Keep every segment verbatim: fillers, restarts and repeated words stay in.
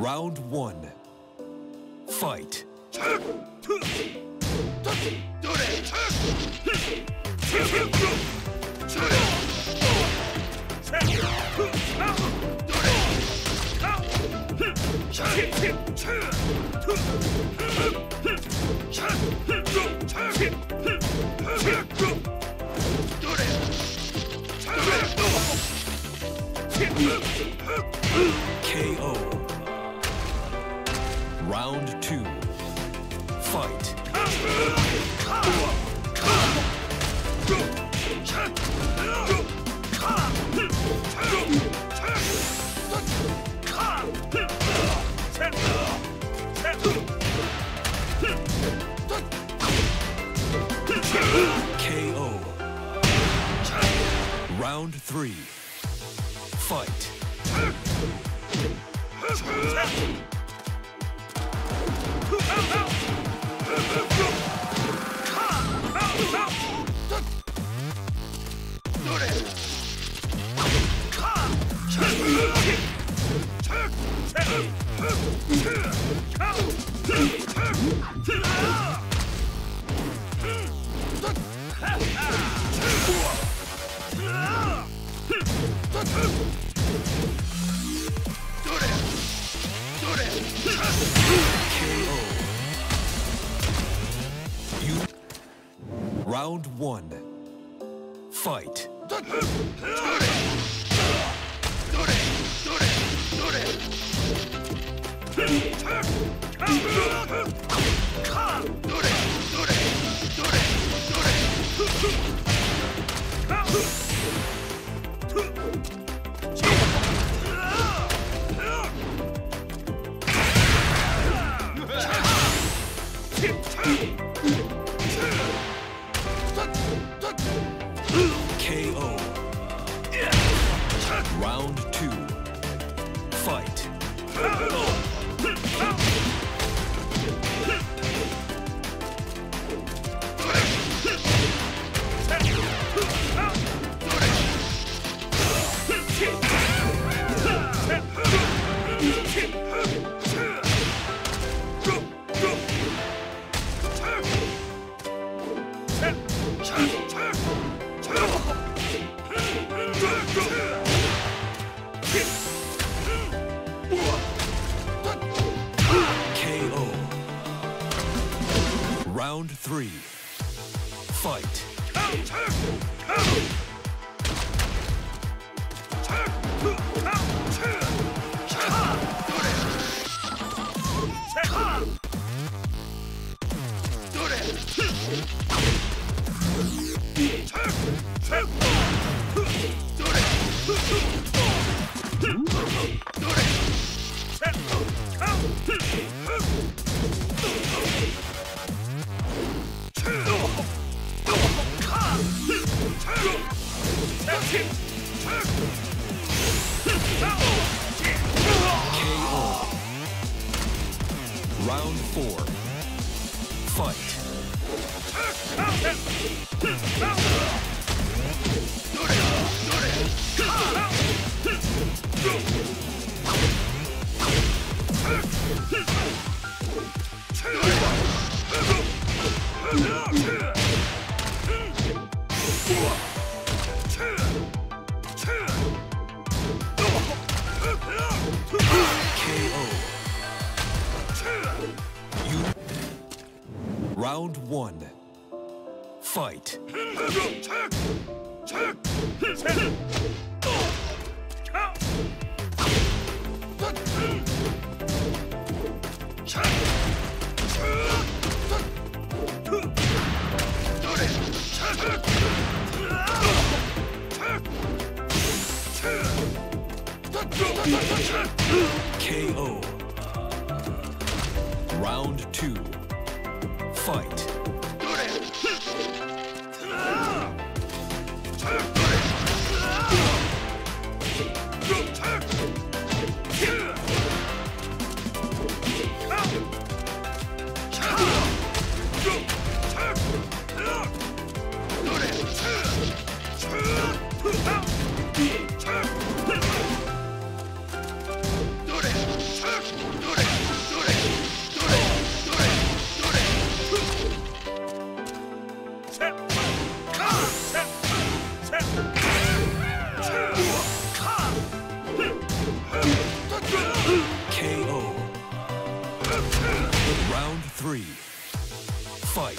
Round one. Fight. K O. Round two. Fight. K O. Round three. Fight. Round one. Fight. K O. Round two. Fight. Round three. Fight. K O. Round four. Fight. Round one. Fight. K O. Round two. Fight. three, fight!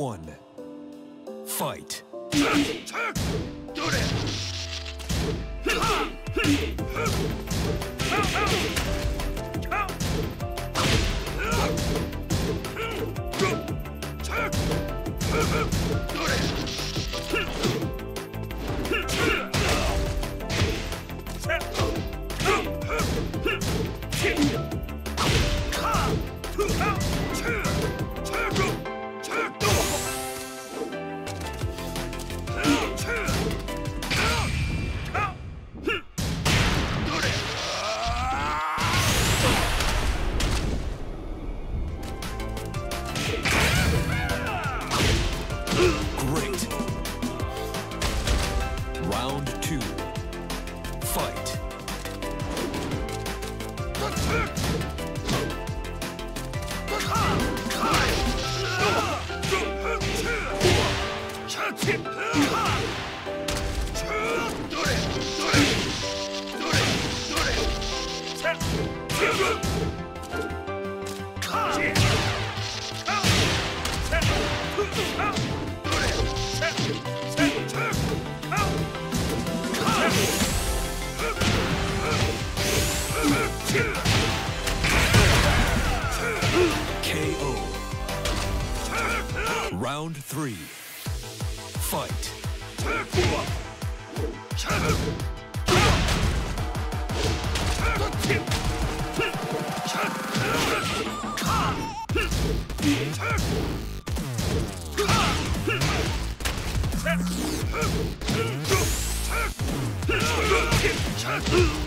One. Fight. Round three, fight.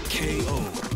K O